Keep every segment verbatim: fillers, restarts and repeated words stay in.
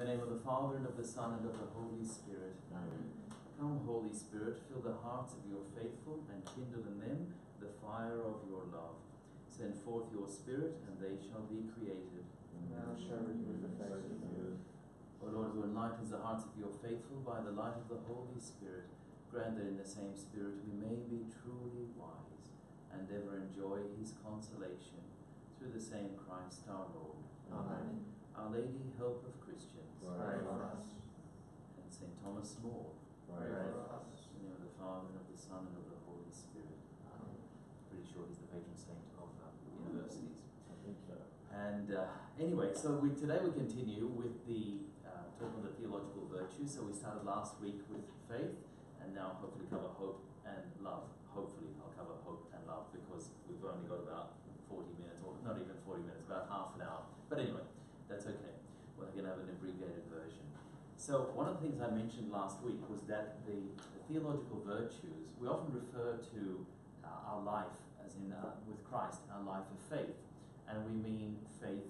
the name of the Father, and of the Son, and of the Holy Spirit. Amen. Come, Holy Spirit, fill the hearts of your faithful, and kindle in them the fire of your love. Send forth your Spirit, and they shall be created. And thou shalt renew the face of the earth. O Lord, who enlightens the hearts of your faithful by the light of the Holy Spirit, grant that in the same Spirit we may be truly wise, and ever enjoy his consolation, through the same Christ our Lord. Amen. Our Lady, help of Christians, pray for us. And Saint Thomas More, pray for us. In the name of the Father, and of the Son, and of the Holy Spirit. Amen. Pretty sure he's the patron saint of uh, universities. I think so. And uh, anyway, so we, today we continue with the uh, talk on the theological virtues. So we started last week with faith, and now hopefully cover hope and love. Hopefully I'll cover hope and love, because we've only got about forty minutes, or not even forty minutes, about half an hour. But anyway, that's okay. We're going to have an abbreviated version. So one of the things I mentioned last week was that the, the theological virtues, we often refer to Uh, our life, as in uh, with Christ, our life of faith. And we mean faith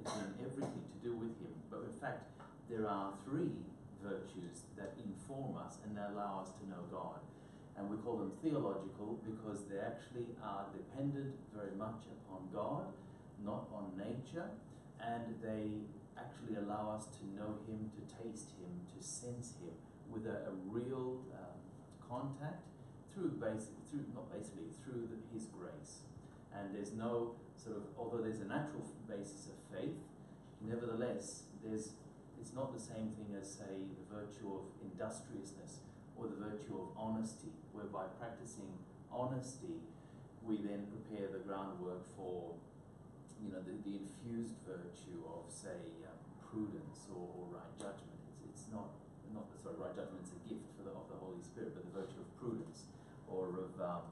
is in everything to do with him. But in fact, there are three virtues that inform us and allow us to know God. And we call them theological because they actually are dependent very much upon God, not on nature. And they actually allow us to know him, to taste him, to sense him with a, a real um, contact. Through, base, through not basically, through the, his grace. And there's no sort of, although there's a natural basis of faith, nevertheless, there's, it's not the same thing as, say, the virtue of industriousness or the virtue of honesty, whereby practicing honesty, we then prepare the groundwork for, you know, the, the infused virtue of, say, um, prudence or, or right judgment. It's, it's not, not the sort of right judgment, it's a gift for the, of the Holy Spirit, but the virtue of prudence, or of, um,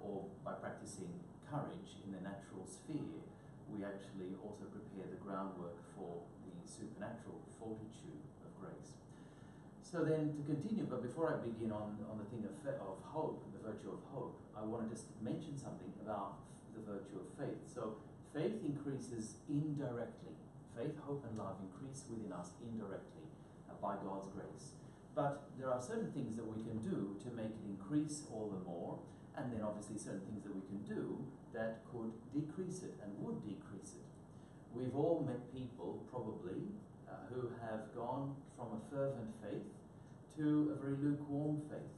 or by practicing courage in the natural sphere, we actually also prepare the groundwork for the supernatural fortitude of grace. So then, to continue, but before I begin on, on the thing of, of hope, the virtue of hope, I want to just mention something about the virtue of faith. So, faith increases indirectly. Faith, hope, and love increase within us indirectly by God's grace. But there are certain things that we can do to make it increase all the more, and then obviously certain things that we can do that could decrease it and would decrease it. We've all met people, probably, uh, who have gone from a fervent faith to a very lukewarm faith.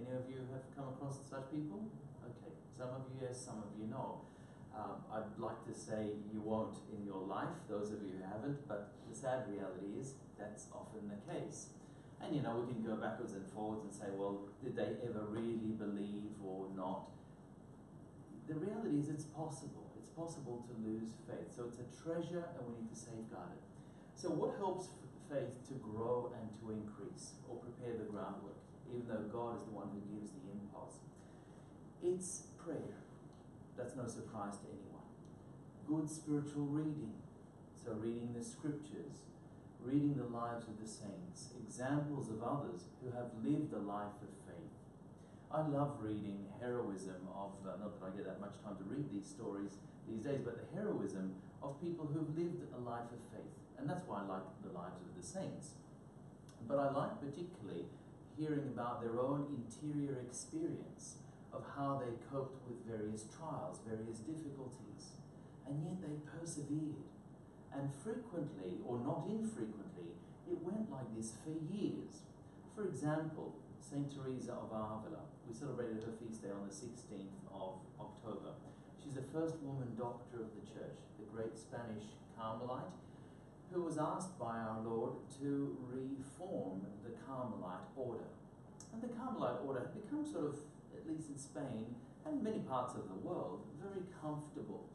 Any of you have come across such people? Okay, some of you yes, some of you no. Um, I'd like to say you won't in your life, those of you who haven't, but the sad reality is that's often the case. And you know, we can go backwards and forwards and say, well, did they ever really believe or not? The reality is it's possible. It's possible to lose faith. So it's a treasure and we need to safeguard it. So what helps faith to grow and to increase or prepare the groundwork, even though God is the one who gives the impulse? It's prayer. That's no surprise to anyone. Good spiritual reading, so reading the scriptures, reading the lives of the saints, examples of others who have lived a life of faith. I love reading heroism of, uh, not that I get that much time to read these stories these days, but the heroism of people who've lived a life of faith. And that's why I like the lives of the saints. But I like particularly hearing about their own interior experience of how they coped with various trials, various difficulties, and yet they persevered. And frequently, or not infrequently, it went like this for years. For example, Saint Teresa of Ávila. We celebrated her feast day on the sixteenth of October. She's the first woman doctor of the church, the great Spanish Carmelite, who was asked by our Lord to reform the Carmelite order. And the Carmelite order had become sort of, at least in Spain and many parts of the world, very comfortable,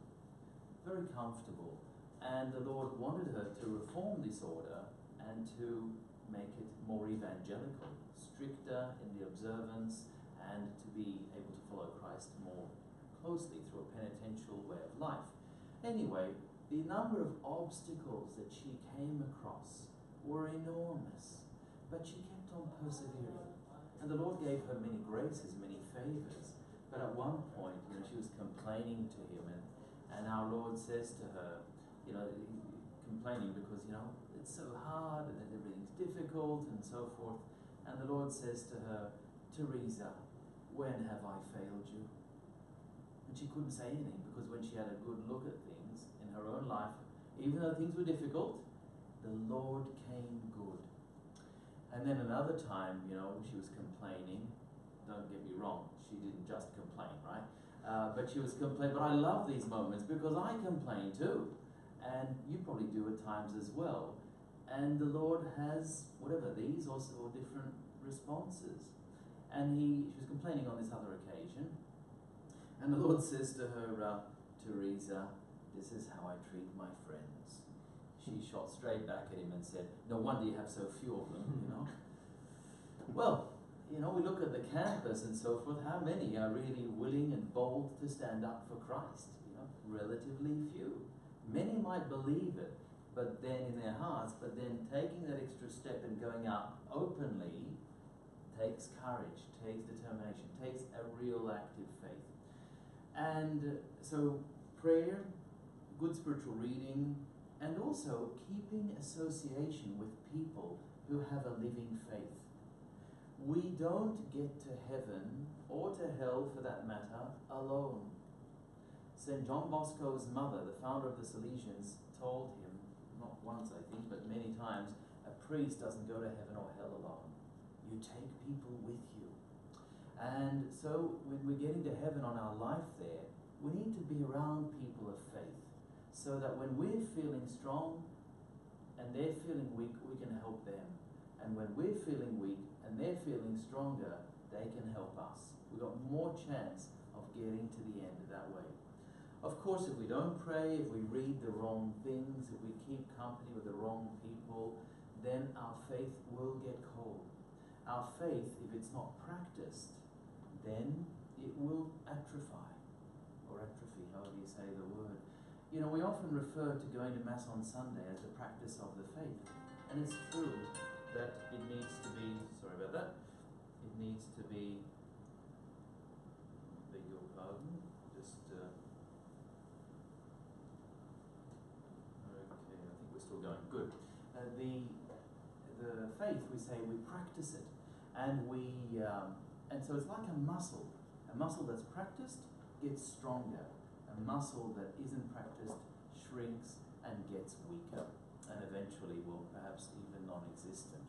very comfortable. And the Lord wanted her to reform this order and to make it more evangelical, stricter in the observance, and to be able to follow Christ more closely through a penitential way of life. Anyway, the number of obstacles that she came across were enormous, but she kept on persevering. And the Lord gave her many graces, many favors. But at one point, you know, she was complaining to him, and, and our Lord says to her, you know, complaining because, you know, it's so hard and everything's difficult and so forth. And the Lord says to her, Teresa, when have I failed you? And she couldn't say anything, because when she had a good look at things in her own life, even though things were difficult, the Lord came good. And then another time, you know, she was complaining. Don't get me wrong, she didn't just complain, right? Uh, but she was complaining. But I love these moments, because I complain too. And you probably do at times as well. And the Lord has, whatever, these or, or different responses. And he, she was complaining on this other occasion. And the Lord says to her, uh, Teresa, this is how I treat my friends. She shot straight back at him and said, no wonder you have so few of them, you know. Well, you know, we look at the campus and so forth, how many are really willing and bold to stand up for Christ? You know, relatively few. Many might believe it, but then in their hearts, but then taking that extra step and going out openly takes courage, takes determination, takes a real active faith. And so prayer, good spiritual reading, and also keeping association with people who have a living faith. We don't get to heaven, or to hell for that matter, alone. Saint John Bosco's mother, the founder of the Salesians, told him, not once I think, but many times, a priest doesn't go to heaven or hell alone. You take people with you. And so when we're getting to heaven on our life there, we need to be around people of faith, so that when we're feeling strong and they're feeling weak, we can help them. And when we're feeling weak and they're feeling stronger, they can help us. We've got more chance of getting to the end that way. Of course, if we don't pray, if we read the wrong things, if we keep company with the wrong people, then our faith will get cold. Our faith, if it's not practiced, then it will atrophy, or atrophy, however you say the word. You know, we often refer to going to Mass on Sunday as a practice of the faith, and it's true that it needs to be, sorry about that, it needs to be, beg your pardon, just, uh, okay, I think we're still going, good. Uh, the, the faith, we say, we practice it, and we, um, and so it's like a muscle, a muscle that's practiced gets stronger. A muscle that isn't practiced shrinks and gets weaker, and eventually will perhaps even non-existent.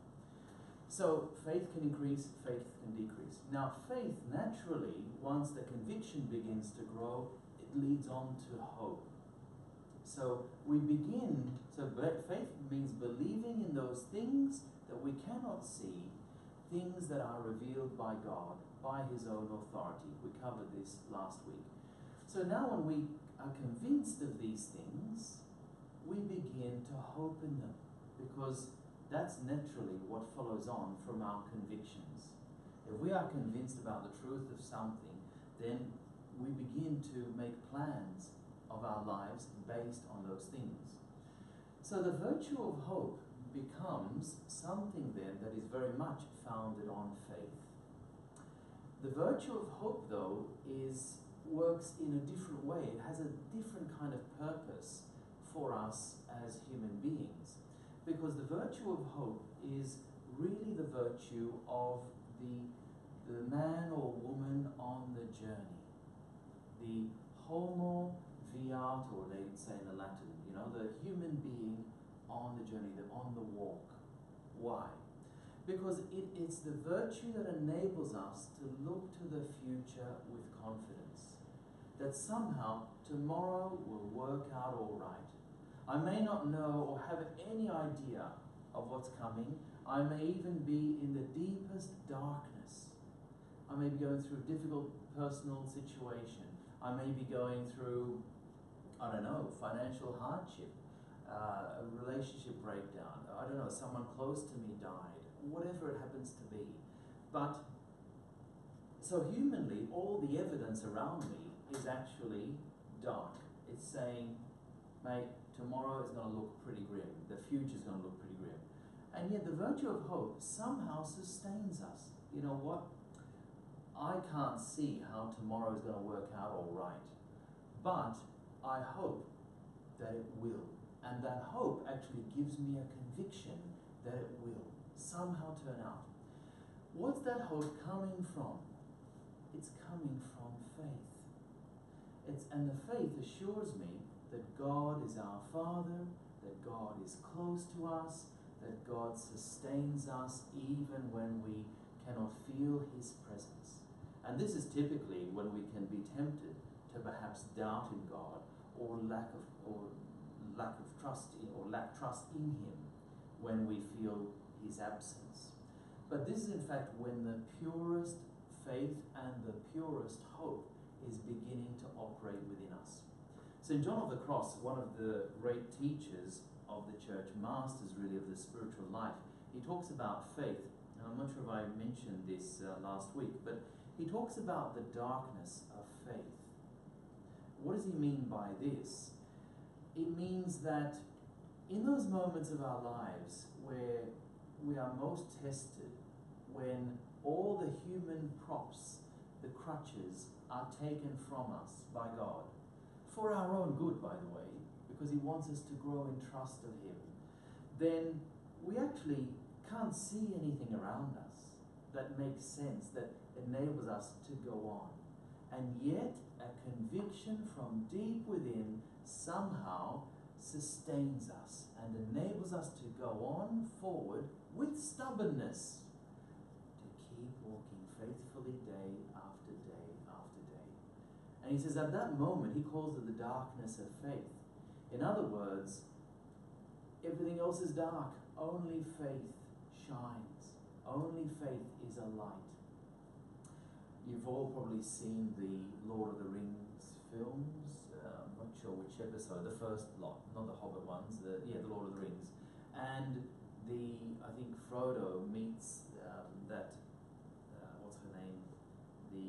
So faith can increase, faith can decrease. Now faith naturally, once the conviction begins to grow, it leads on to hope. So we begin, so faith means believing in those things that we cannot see, things that are revealed by God, by His own authority. We covered this last week. So now when we are convinced of these things, we begin to hope in them, because that's naturally what follows on from our convictions. If we are convinced about the truth of something, then we begin to make plans of our lives based on those things. So the virtue of hope becomes something then that is very much founded on faith. The virtue of hope, though, is works in a different way. It has a different kind of purpose for us as human beings, because the virtue of hope is really the virtue of the, the man or woman on the journey. The homo viator, they would say in the Latin, you know, the human being on the journey, the, on the walk. Why? Because it, it's the virtue that enables us to look to the future with confidence, that somehow tomorrow will work out all right. I may not know or have any idea of what's coming. I may even be in the deepest darkness. I may be going through a difficult personal situation. I may be going through, I don't know, financial hardship, uh, a relationship breakdown. I don't know, someone close to me died. Whatever it happens to be. But so humanly, all the evidence around me is actually dark. It's saying, mate, tomorrow is going to look pretty grim. The future is going to look pretty grim. And yet the virtue of hope somehow sustains us. You know what? I can't see how tomorrow is going to work out all right, but I hope that it will, And that hope actually gives me a conviction that it will somehow turn out. What's that hope coming from? It's coming from faith. It's, and the faith assures me that God is our Father, that God is close to us, that God sustains us even when we cannot feel His presence. And this is typically when we can be tempted to perhaps doubt in God or lack of, or lack of trust in, or lack trust in Him when we feel His absence. But this is in fact when the purest faith and the purest hope is beginning to operate within us. Saint John of the Cross, one of the great teachers of the church, masters really of the spiritual life, he talks about faith. Now, I'm not sure if I mentioned this uh, last week, but he talks about the darkness of faith. What does he mean by this? It means that in those moments of our lives where we are most tested, when all the human props, the crutches, are taken from us by God, for our own good, by the way, because He wants us to grow in trust of Him, then we actually can't see anything around us that makes sense, that enables us to go on. And yet, a conviction from deep within somehow sustains us and enables us to go on forward with stubbornness, to keep walking faithfully day after day after day. And he says at that moment, he calls it the darkness of faith. In other words, everything else is dark. Only faith shines. Only faith is a light. You've all probably seen the Lord of the Rings films. Uh, I'm not sure which episode, the first lot, not the Hobbit ones, the, yeah, the Lord of the Rings. And the, I think Frodo meets um, that, uh, what's her name, the,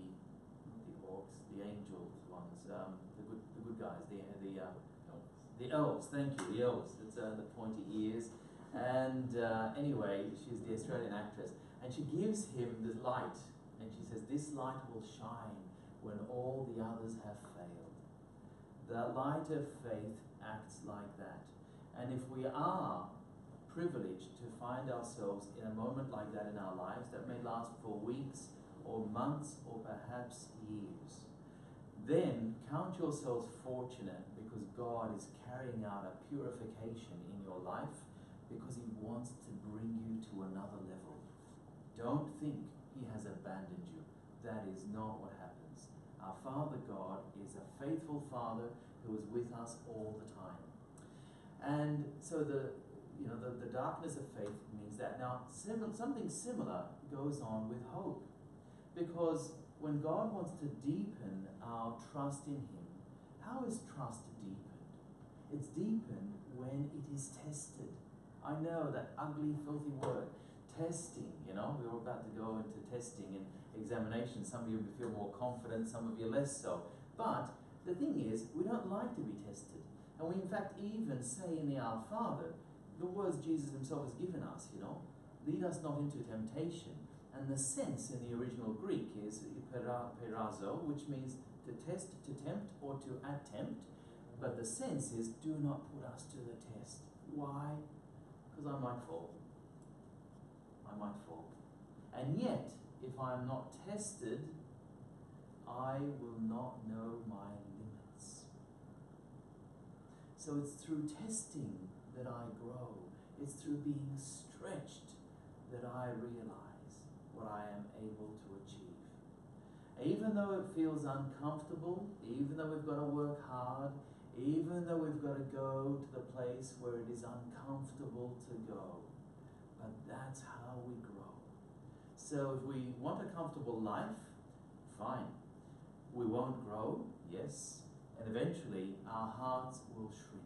not the orcs, the angels ones, um, the good the good guys, the, the, uh, elves. the elves, thank you, the elves, it's uh, the pointy ears. And uh, anyway, she's the Australian actress, and she gives him the light. And she says, this light will shine when all the others have failed. The light of faith acts like that. And if we are privileged to find ourselves in a moment like that in our lives, that may last for weeks or months or perhaps years, then count yourselves fortunate, because God is carrying out a purification in your life, because He wants to bring you to another level. Don't think He has abandoned you. That is not what happens. Our Father God is a faithful Father who is with us all the time. And so the, you know, the, the darkness of faith means that. Now, sim- something similar goes on with hope, because when God wants to deepen our trust in Him, how is trust deepened? It's deepened when it is tested. I know that ugly, filthy word. Testing, you know, we're about to go into testing and examination. Some of you feel more confident, some of you less so. But the thing is, we don't like to be tested. And we, in fact, even say in the Our Father, the words Jesus Himself has given us, you know, lead us not into temptation. And the sense in the original Greek is perazo, which means to test, to tempt, or to attempt. But the sense is, do not put us to the test. Why? Because I might fall. I might fall. And yet, if I am not tested, I will not know my limits. So it's through testing that I grow. It's through being stretched that I realize what I am able to achieve. Even though it feels uncomfortable, even though we've got to work hard, even though we've got to go to the place where it is uncomfortable to go, but that's how we grow. So if we want a comfortable life, fine. We won't grow, yes, and eventually our hearts will shrink.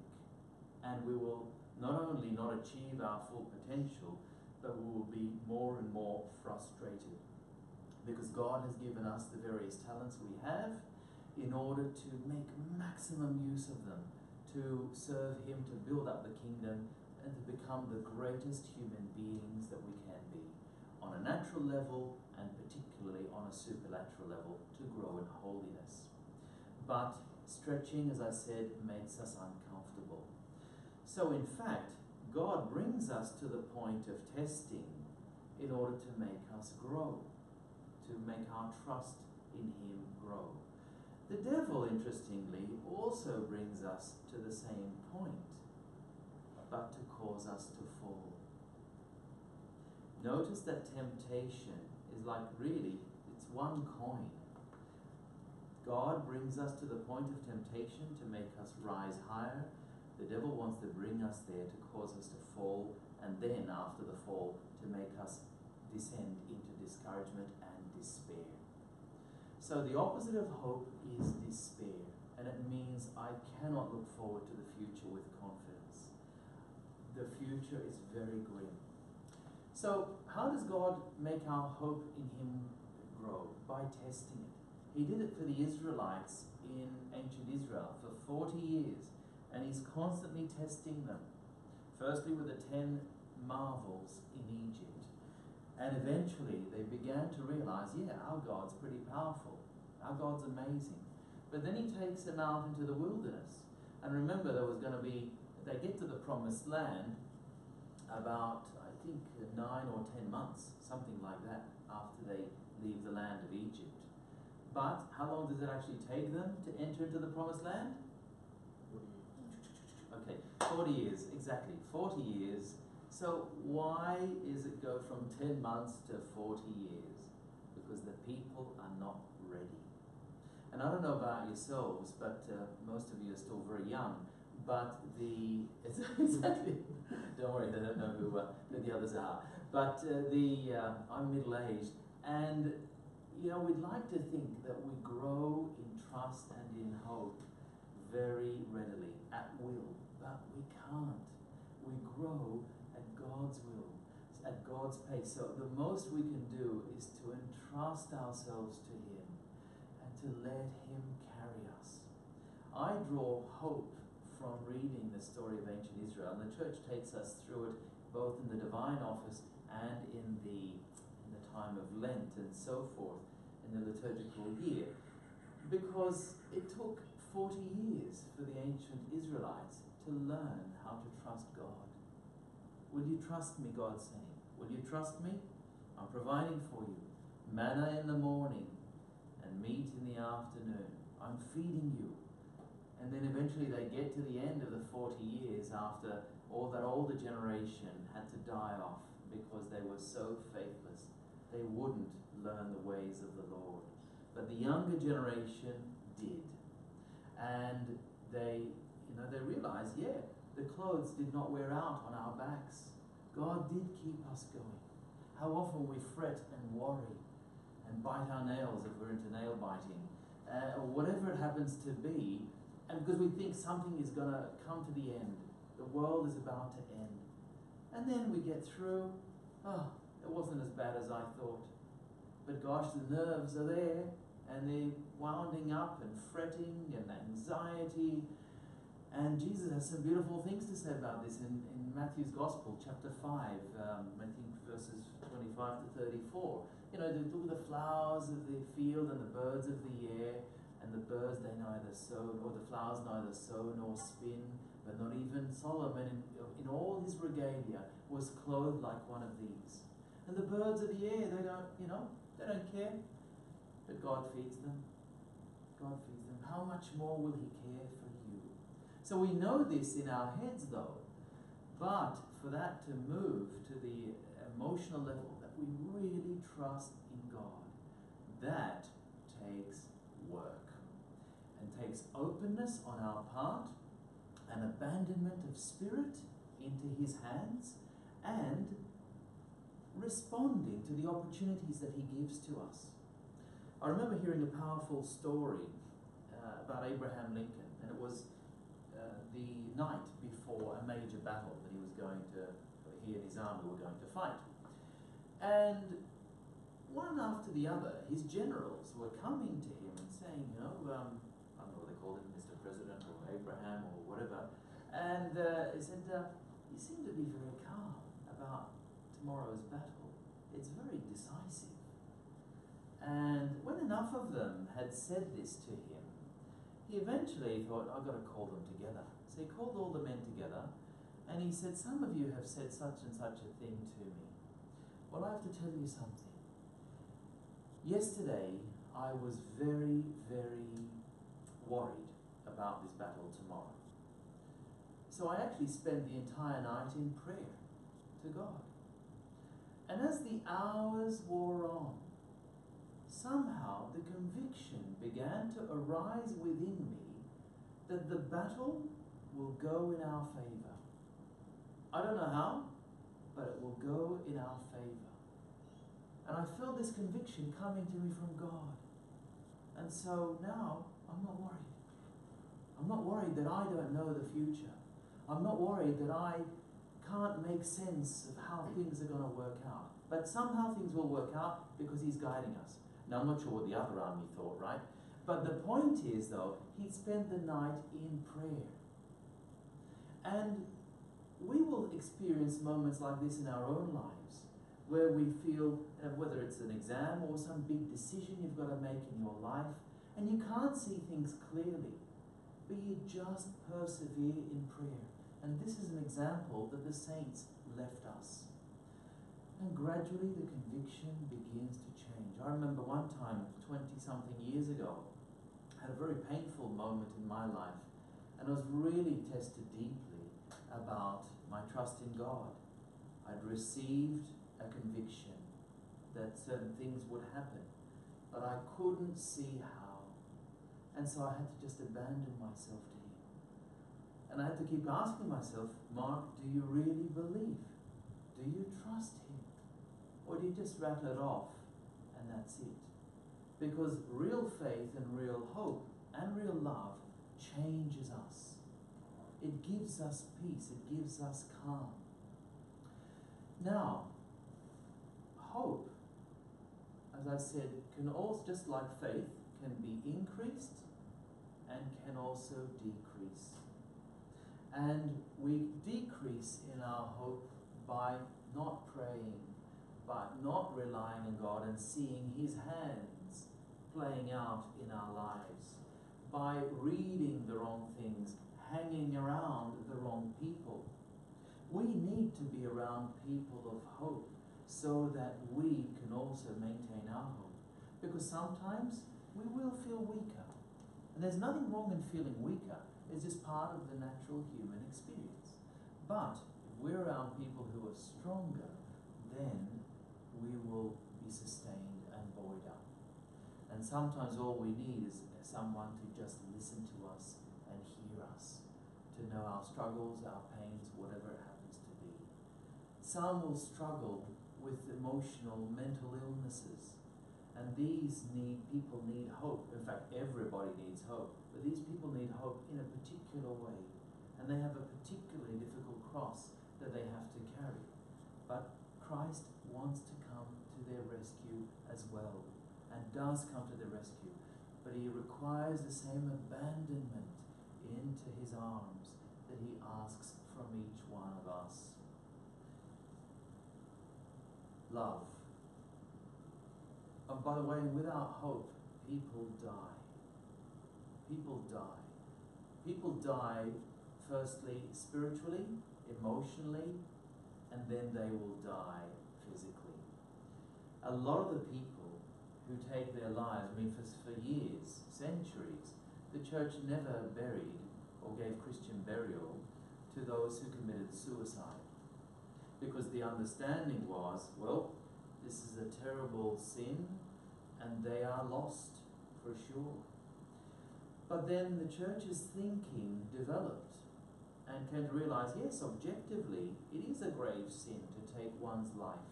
And we will not only not achieve our full potential, but we will be more and more frustrated. Because God has given us the various talents we have in order to make maximum use of them, to serve Him, to build up the kingdom, and to become the greatest human beings that we can be, on a natural level and particularly on a supernatural level, to grow in holiness. But stretching, as I said, makes us uncomfortable. So in fact, God brings us to the point of testing in order to make us grow, to make our trust in Him grow. The devil, interestingly, also brings us to the same point, but to cause us to fall. Notice that temptation is like, really, it's one coin. God brings us to the point of temptation to make us rise higher. The devil wants to bring us there to cause us to fall, and then after the fall to make us descend into discouragement and despair. So the opposite of hope is despair, and it means I cannot look forward to the future with confidence. The future is very grim. So how does God make our hope in Him grow? By testing it. He did it for the Israelites in ancient Israel for forty years. And He's constantly testing them. Firstly with the ten marvels in Egypt. And eventually they began to realize, yeah, our God's pretty powerful. Our God's amazing. But then He takes them out into the wilderness. And remember, there was going to be, they get to the promised land about, I think, nine or ten months, something like that, after they leave the land of Egypt. But how long does it actually take them to enter into the promised land? Okay, forty years, exactly, forty years. So why is it go from ten months to forty years? Because the people are not ready. And I don't know about yourselves, but uh, most of you are still very young, but the, exactly, don't worry, they don't know who, uh, who the others are, but uh, the, uh, I'm middle-aged, and you know, we'd like to think that we grow in trust and in hope very readily, at will, but we can't. We grow at God's will, at God's pace. So the most we can do is to entrust ourselves to Him and to let Him carry us. I draw hope from reading the story of ancient Israel, and the church takes us through it both in the divine office and in the, in the time of Lent and so forth in the liturgical year, because it took forty years for the ancient Israelites to learn how to trust God. Will you trust me, God's saying? Will you trust me? I'm providing for you. Manna in the morning and meat in the afternoon. I'm feeding you. And then eventually they get to the end of the forty years after all that older generation had to die off because they were so faithless. They wouldn't learn the ways of the Lord. But the younger generation did. And they, you know, they realized, yeah, the clothes did not wear out on our backs. God did keep us going. How often we fret and worry and bite our nails if we're into nail biting, uh, or whatever it happens to be, and because we think something is going to come to the end. The world is about to end. And then we get through, oh, it wasn't as bad as I thought. But gosh, the nerves are there. And they're wounding up and fretting and anxiety. And Jesus has some beautiful things to say about this in, in Matthew's Gospel, chapter five, um, I think verses twenty-five to thirty-four. You know, the, the flowers of the field and the birds of the air, and the birds they neither sow, or the flowers neither sow nor spin, but not even Solomon in, in all his regalia was clothed like one of these. And the birds of the air, they don't, you know, they don't care. But God feeds them. God feeds them. How much more will He care for you? So we know this in our heads, though. But for that to move to the emotional level that we really trust in God, that takes work. And takes openness on our part, an abandonment of spirit into His hands, and responding to the opportunities that He gives to us. I remember hearing a powerful story uh, about Abraham Lincoln, and it was uh, the night before a major battle that he was going to, he and his army were going to fight. And one after the other, his generals were coming to him and saying, you know, um, I don't know what they called him, Mister President or Abraham or whatever, and uh, he said, uh, you seem to be very calm about tomorrow's battle. It's very decisive. And when enough of them had said this to him, he eventually thought, I've got to call them together. So he called all the men together, And he said, some of you have said such and such a thing to me. Well, I have to tell you something. Yesterday, I was very, very worried about this battle tomorrow. So I actually spent the entire night in prayer to God. And as the hours wore on, somehow the conviction began to arise within me that the battle will go in our favor. I don't know how, but it will go in our favor. And I felt this conviction coming to me from God. And so now I'm not worried. I'm not worried that I don't know the future. I'm not worried that I can't make sense of how things are going to work out. But somehow things will work out because he's guiding us. Now, I'm not sure what the other army thought, right? But the point is, though, he'd spent the night in prayer. And we will experience moments like this in our own lives, where we feel, whether it's an exam or some big decision you've got to make in your life, and you can't see things clearly, but you just persevere in prayer. And this is an example that the saints left us. And gradually the conviction begins to change. I remember one time, twenty-something years ago, I had a very painful moment in my life, and I was really tested deeply about my trust in God. I'd received a conviction that certain things would happen, but I couldn't see how. And so I had to just abandon myself to Him. And I had to keep asking myself, Mark, do you really believe? Do you trust Him? Or do you just rattle it off and that's it? Because real faith and real hope and real love changes us. It gives us peace. It gives us calm. Now, hope, as I said, can also, just like faith, can be increased and can also decrease. And we decrease in our hope by not praying, by not relying on God and seeing His hands playing out in our lives, by reading the wrong things, hanging around the wrong people. We need to be around people of hope so that we can also maintain our hope. Because sometimes we will feel weaker. And there's nothing wrong in feeling weaker. It's just part of the natural human experience. But if we're around people who are stronger, then we will be sustained and buoyed up. And sometimes all we need is someone to just listen to us and hear us, to know our struggles, our pains, whatever it happens to be. Some will struggle with emotional, mental illnesses, and these need, people need hope. In fact, everybody needs hope, but these people need hope in a particular way, and they have a particularly difficult cross that they have to carry. But Christ wants to come to their rescue as well, and does come to the rescue, but He requires the same abandonment into His arms that He asks from each one of us. Love. And by the way, without hope, people die. People die. People die, firstly, spiritually, emotionally, and then they will die physically. A lot of the people who take their lives, I mean, for, for years, centuries, the church never buried or gave Christian burial to those who committed suicide. Because the understanding was, well, this is a terrible sin and they are lost for sure. But then the church's thinking developed and came to realize, yes, objectively, it is a grave sin to take one's life,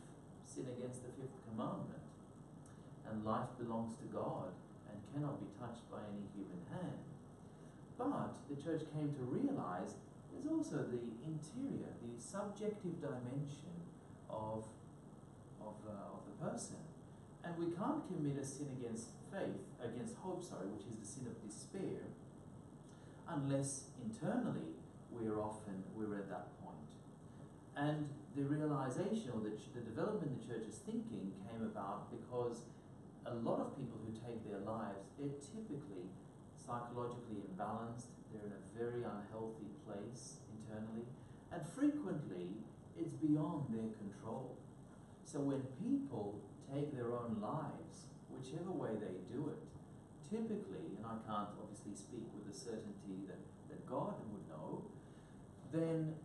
sin against the fifth commandment. And life belongs to God and cannot be touched by any human hand. But the church came to realize there's also the interior, the subjective dimension of, of, uh, of the person. And we can't commit a sin against faith, against hope, sorry, which is the sin of despair, unless internally we're often, we're at that point. And the realization, or the, the development in the church's thinking came about because a lot of people who take their lives, they're typically psychologically imbalanced, they're in a very unhealthy place internally, and frequently it's beyond their control. So when people take their own lives, whichever way they do it, typically, and I can't obviously speak with the certainty that, that God would know, then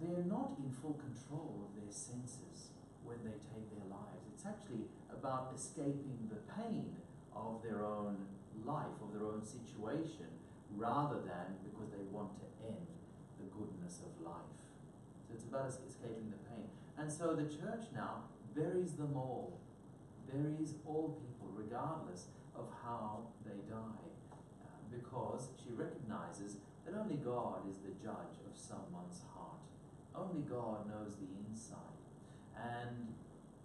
they're not in full control of their senses when they take their lives. It's actually about escaping the pain of their own life, of their own situation, rather than because they want to end the goodness of life. So it's about escaping the pain. And so the church now buries them all, buries all people, regardless of how they die, uh, because she recognizes that only God is the judge of someone's heart. Only God knows the inside. And,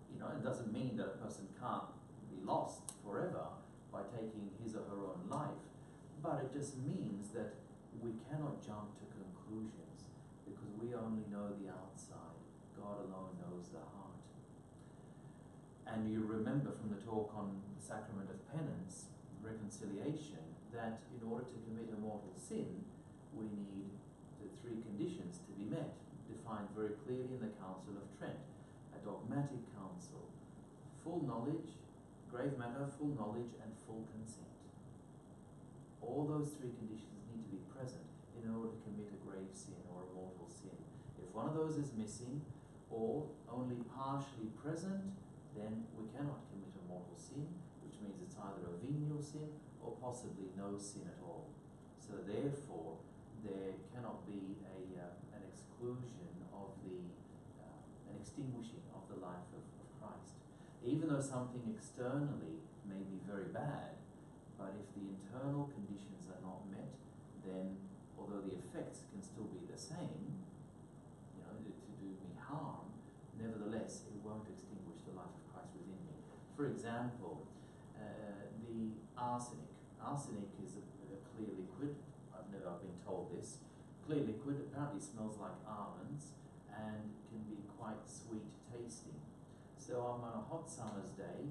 you know, it doesn't mean that a person can't be lost forever by taking his or her own life, but it just means that we cannot jump to conclusions because we only know the outside. God alone knows the heart. And you remember from the talk on the sacrament of penance, reconciliation, that in order to commit a mortal sin, we need the three conditions to be met, defined very clearly in the Council of Trent, a dogmatic council: full knowledge, grave matter, full knowledge, and full consent. All those three conditions need to be present in order to commit a grave sin or a mortal sin. If one of those is missing, or only partially present, then we cannot commit a mortal sin, which means it's either a venial sin or possibly no sin at all. So therefore, there cannot be a, uh, an exclusion of the, uh, an extinguishing of the life of, of Christ. Even though something externally may be very bad, but if the internal conditions are not met, then although the effects can still be the same, you know, to, to do me harm, nevertheless, it won't extinguish the life of Christ within me. For example, uh, the arsenic. Arsenic is a, a clear liquid. I've never I've been told this. Clear liquid apparently smells like almonds and can be quite sweet tasting. So I'm on a hot summer's day,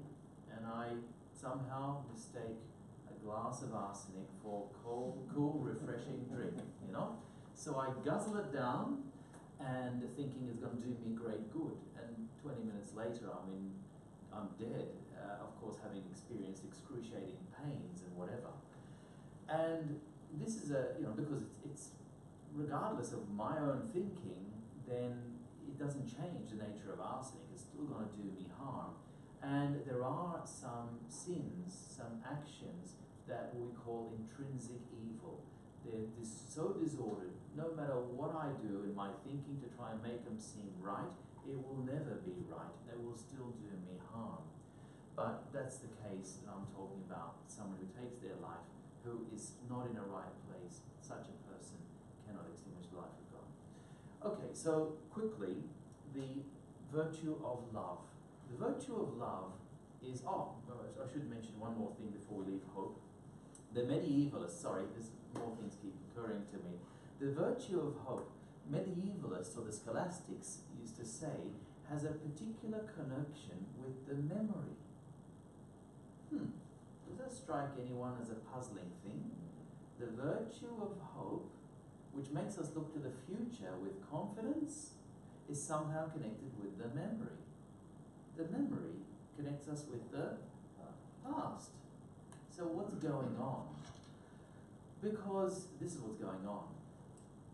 and I somehow mistake a glass of arsenic for cold, cool, refreshing drink, you know? So I guzzle it down, and thinking it's going to do me great good. And twenty minutes later, I mean, I'm dead, uh, of course, having experienced excruciating pains and whatever. And this is a, you know, because it's, it's regardless of my own thinking, then it doesn't change the nature of arsenic. It's still going to do me harm. And there are some sins, some actions that we call intrinsic evil. They're this, so disordered, no matter what I do in my thinking to try and make them seem right, it will never be right. They will still do me harm. But that's the case that I'm talking about, someone who takes their life, who is not in a right place. Such a person cannot extinguish the life of God. Okay, so quickly, the virtue of love. The virtue of love is, oh, I should mention one more thing before we leave hope. The medievalists, sorry, there's more things keep occurring to me. The virtue of hope, medievalists or the scholastics used to say, has a particular connection with the memory. Hmm, does that strike anyone as a puzzling thing? The virtue of hope, which makes us look to the future with confidence, is somehow connected with the memory. The memory connects us with the past. So what's going on? Because this is what's going on.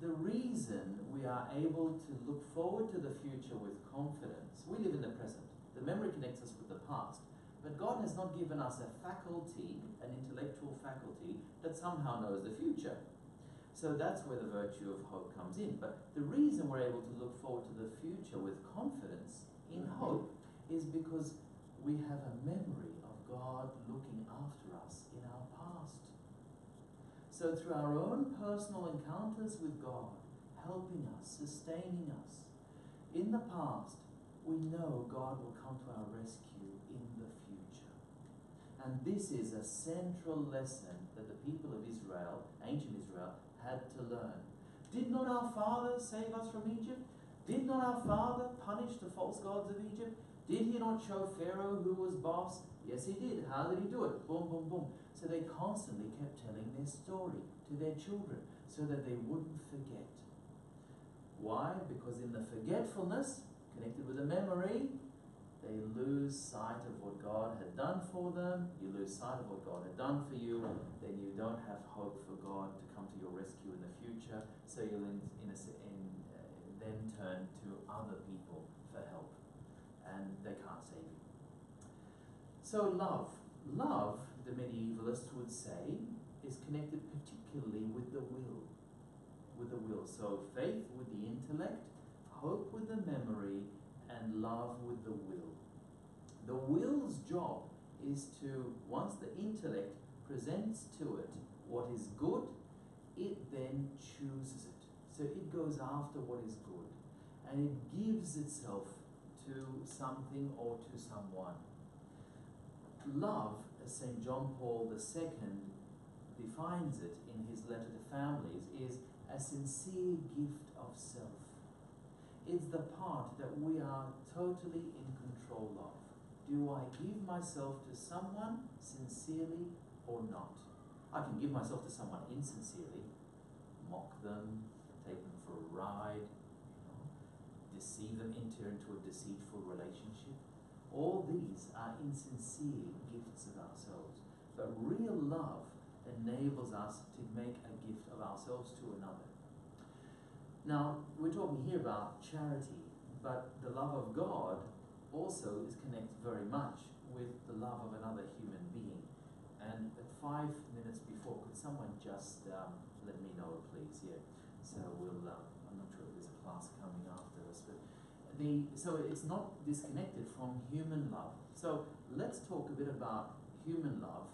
The reason we are able to look forward to the future with confidence, we live in the present. The memory connects us with the past. But God has not given us a faculty, an intellectual faculty, that somehow knows the future. So that's where the virtue of hope comes in. But the reason we're able to look forward to the future with confidence in hope is because we have a memory of God looking after us in our past. So through our own personal encounters with God, helping us, sustaining us, in the past, we know God will come to our rescue in the future. And this is a central lesson that the people of Israel, ancient Israel, had to learn. Did not our fathers save us from Egypt? Did not our father punish the false gods of Egypt? Did he not show Pharaoh who was boss? Yes, he did. How did he do it? Boom, boom, boom. So they constantly kept telling their story to their children so that they wouldn't forget. Why? Because in the forgetfulness, connected with the memory, they lose sight of what God had done for them. You lose sight of what God had done for you. Then you don't have hope for God to come to your rescue in the future. So you'll in, in a, in, uh, then turn to other people for help. And they can't save you. So love. Love, the medievalists would say, is connected particularly with the will. With the will. So faith with the intellect, hope with the memory, and love with the will. The will's job is to, once the intellect presents to it what is good, it then chooses it. So it goes after what is good, and it gives itself to something or to someone. Love, as Saint John Paul the Second defines it in his letter to families, is a sincere gift of self. It's the part that we are totally in control of. Do I give myself to someone sincerely or not? I can give myself to someone insincerely, mock them, take them for a ride, you know, deceive them, enter into a deceitful relationship. All these are insincere gifts of ourselves. But real love enables us to make a gift of ourselves to another. Now, we're talking here about charity, but the love of God also is connected very much with the love of another human being. And at five minutes before, could someone just um, let me know, please? Yeah. So we'll, um, I'm not sure if there's a class coming after us, but the, so it's not disconnected from human love. So let's talk a bit about human love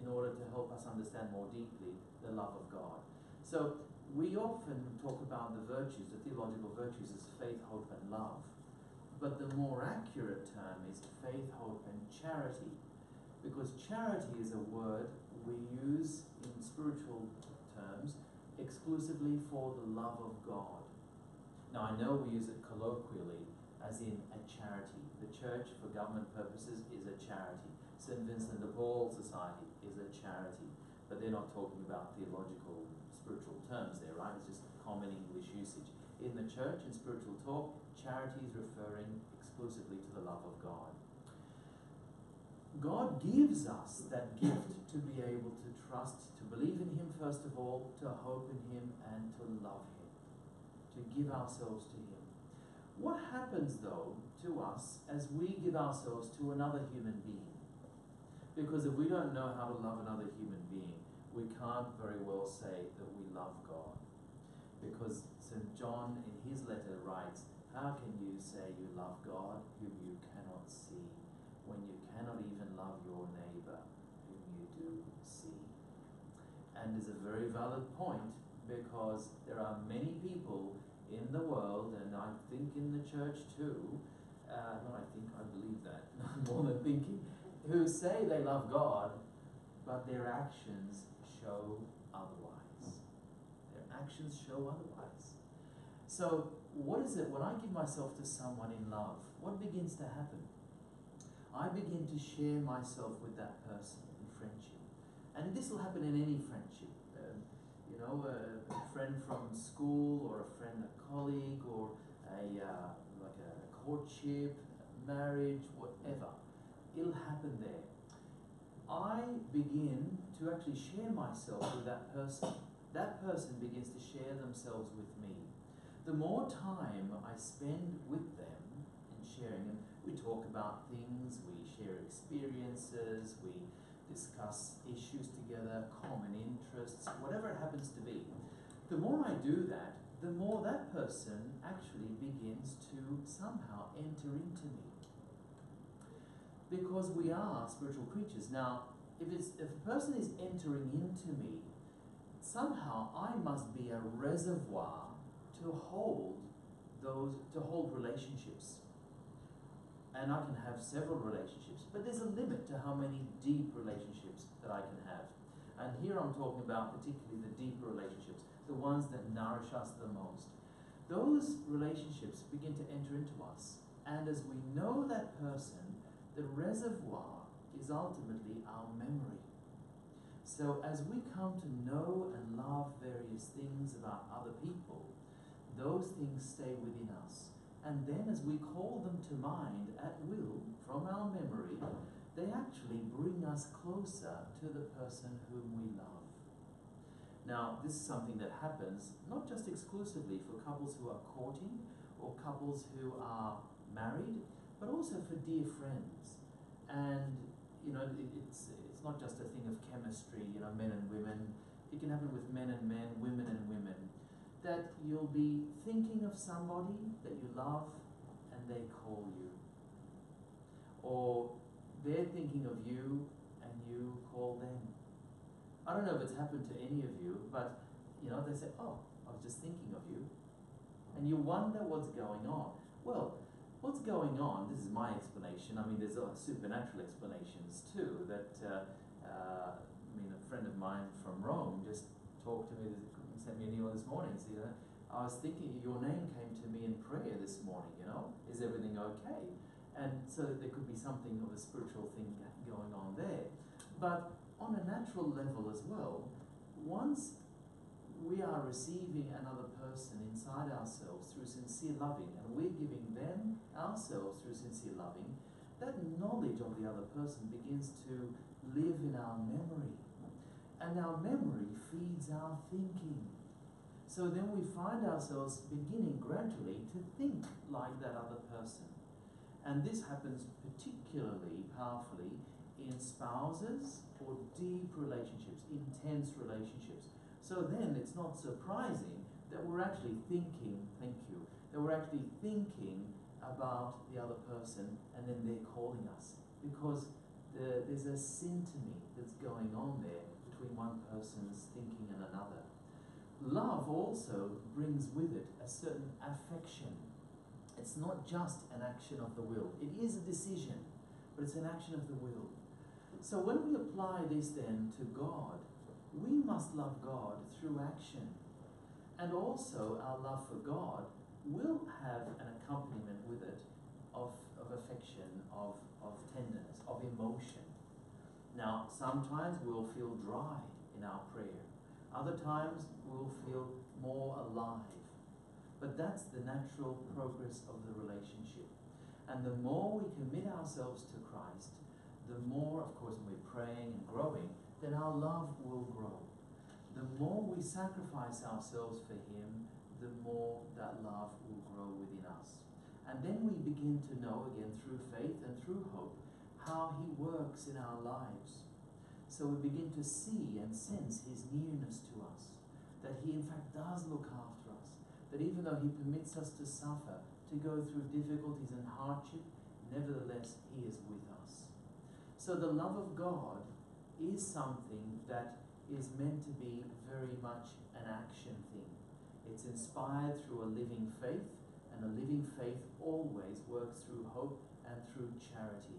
in order to help us understand more deeply the love of God. So we often talk about the virtues, the theological virtues, as faith, hope, and love. But the more accurate term is faith, hope, and charity. Because charity is a word we use in spiritual terms exclusively for the love of God. Now, I know we use it colloquially, as in a charity. The church, for government purposes, is a charity. Saint Vincent de Paul Society is a charity. But they're not talking about theological, spiritual terms there, right? It's just common English usage. In the church, in spiritual talk, charity is referring exclusively to the love of God. God gives us that gift to be able to trust, to believe in Him first of all, to hope in Him, and to love Him, to give ourselves to Him. What happens, though, to us as we give ourselves to another human being? Because if we don't know how to love another human being, we can't very well say that we love God. Because Saint John in his letter writes, how can you say you love God whom you cannot see, when you cannot even love your neighbor whom you do see? And it's a very valid point, because there are many people in the world, and I think in the church too, uh, no, I think, I believe that, more than thinking, who say they love God, but their actions show otherwise. Their actions show otherwise. So what is it when I give myself to someone in love? What begins to happen? I begin to share myself with that person in friendship. And this will happen in any friendship. Um, you know, a, a friend from school, or a friend, a colleague, or a, uh, like a courtship, marriage, whatever. It'll happen there. I begin to actually share myself with that person. That person begins to share themselves with me. The more time I spend with them and sharing them, we talk about things, we share experiences, we discuss issues together, common interests, whatever it happens to be. The more I do that, the more that person actually begins to somehow enter into me. Because we are spiritual creatures. Now, if, it's, if a person is entering into me, somehow I must be a reservoir to hold those, to hold relationships. And I can have several relationships, but there's a limit to how many deep relationships that I can have. And here I'm talking about particularly the deeper relationships, the ones that nourish us the most. Those relationships begin to enter into us. And as we know that person, the reservoir is ultimately our memory. So as we come to know and love various things about other people, those things stay within us. And then as we call them to mind at will, from our memory, they actually bring us closer to the person whom we love. Now, this is something that happens not just exclusively for couples who are courting or couples who are married, but also for dear friends. And, you know, it's, it's not just a thing of chemistry, you know, men and women. It can happen with men and men, women and women. That you'll be thinking of somebody that you love and they call you. Or they're thinking of you and you call them. I don't know if it's happened to any of you, but you know, they say, oh, I was just thinking of you. And you wonder what's going on. Well, what's going on, this is my explanation. I mean, there's uh, supernatural explanations too. That, uh, uh, I mean, a friend of mine from Rome just talked to me, sent me an email this morning. So, you know, I was thinking, your name came to me in prayer this morning, you know, is everything okay? And so there could be something of a spiritual thing going on there. But on a natural level as well, once we are receiving another person inside ourselves through sincere loving, and we're giving them ourselves through sincere loving, that knowledge of the other person begins to live in our memory. And our memory feeds our thinking. So then we find ourselves beginning gradually to think like that other person. And this happens particularly powerfully in spouses or deep relationships, intense relationships. So then it's not surprising that we're actually thinking, thank you, that we're actually thinking about the other person and then they're calling us. Because the, there's a syntony that's going on there between one person's thinking and another. Love also brings with it a certain affection. It's not just an action of the will. It is a decision, but it's an action of the will. So when we apply this then to God, we must love God through action. And also our love for God will have an accompaniment with it of, of affection, of, of tenderness, of emotion. Now, sometimes we'll feel dry in our prayer. Other times we'll feel more alive. But that's the natural progress of the relationship. And the more we commit ourselves to Christ, the more, of course, when we're praying and growing, then our love will grow. The more we sacrifice ourselves for Him, the more that love will grow within us. And then we begin to know, again, through faith and through hope, how He works in our lives. So we begin to see and sense His nearness to us, that He, in fact, does look after us. That even though He permits us to suffer, to go through difficulties and hardship, nevertheless He is with us. So the love of God is something that is meant to be very much an action thing. It's inspired through a living faith, and a living faith always works through hope and through charity.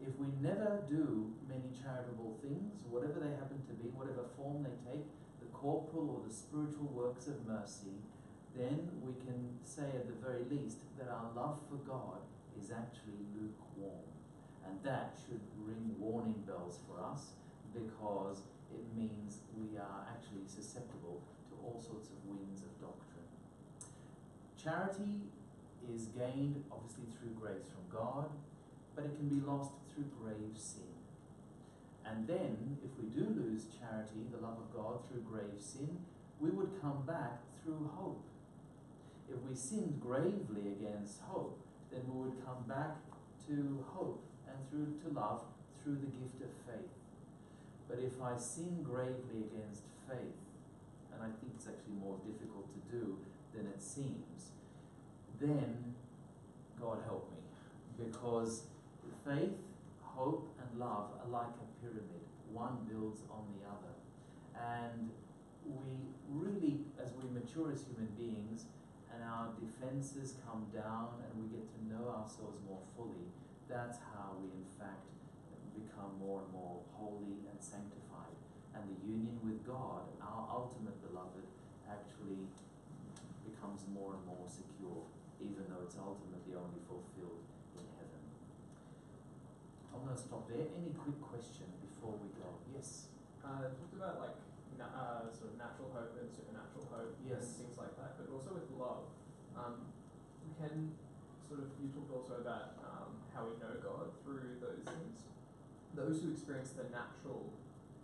If we never do many charitable things, whatever they happen to be, whatever form they take, the corporal or the spiritual works of mercy, then we can say at the very least that our love for God is actually lukewarm. And that should ring warning bells for us, because it means we are actually susceptible to all sorts of winds of doctrine. Charity is gained obviously through grace from God, but it can be lost through grave sin. And then, if we do lose charity, the love of God, through grave sin, we would come back through hope. If we sinned gravely against hope, then we would come back to hope and through to love through the gift of faith. But if I sin gravely against faith, and I think it's actually more difficult to do than it seems, then God help me, because faith, hope and love are like a pyramid. One builds on the other. And we really, as we mature as human beings, and our defenses come down and we get to know ourselves more fully, that's how we in fact become more and more holy and sanctified. And the union with God, our ultimate beloved, actually becomes more and more secure, even though it's ultimately only fulfilled in heaven. I'm going to stop there. Any quick question before we go? Yes? Uh, talked about like uh, sort of natural hope and supernatural hope, yes, and things like that, but also with love. Um, we can sort of, you talked also about um, how we know God through those things. Those who experience the natural,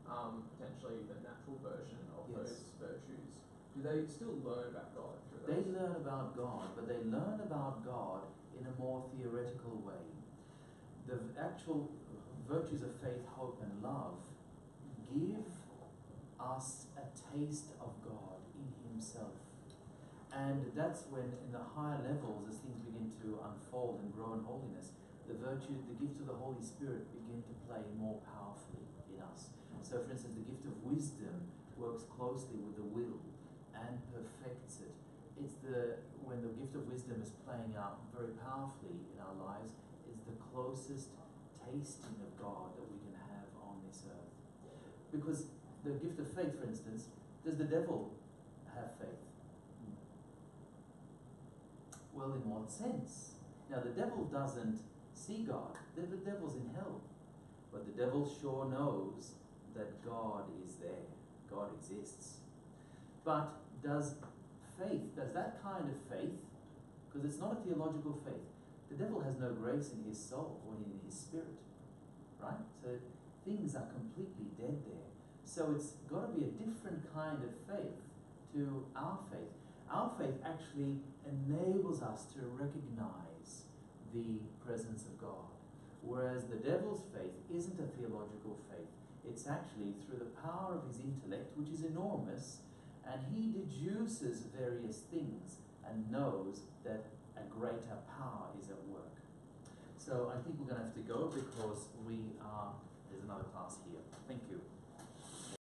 um, potentially the natural version of yes. those virtues, do they still learn about God through those? They learn about God, but they learn about God in a more theoretical way. The actual virtues of faith, hope, and love give us a taste of God in Himself. And that's when, in the higher levels, as things begin to unfold and grow in holiness, the virtue, the gifts of the Holy Spirit begin to play more powerfully in us. So, for instance, the gift of wisdom works closely with the will and perfects it. It's the, when the gift of wisdom is playing out very powerfully in our lives, it's the closest tasting of God that we can have on this earth. Because the gift of faith, for instance, does the devil have faith? Well, in what sense? Now, the devil doesn't see God. The, the devil's in hell. But the devil sure knows that God is there. God exists. But does faith, does that kind of faith, because it's not a theological faith, the devil has no grace in his soul or in his spirit, right? So things are completely dead there. So it's got to be a different kind of faith to our faith. Our faith actually enables us to recognize the presence of God, whereas the devil's faith isn't a theological faith. It's actually through the power of his intellect, which is enormous, and he deduces various things and knows that a greater power is at work. So I think we're going to have to go because we are, there's another class here. Thank you.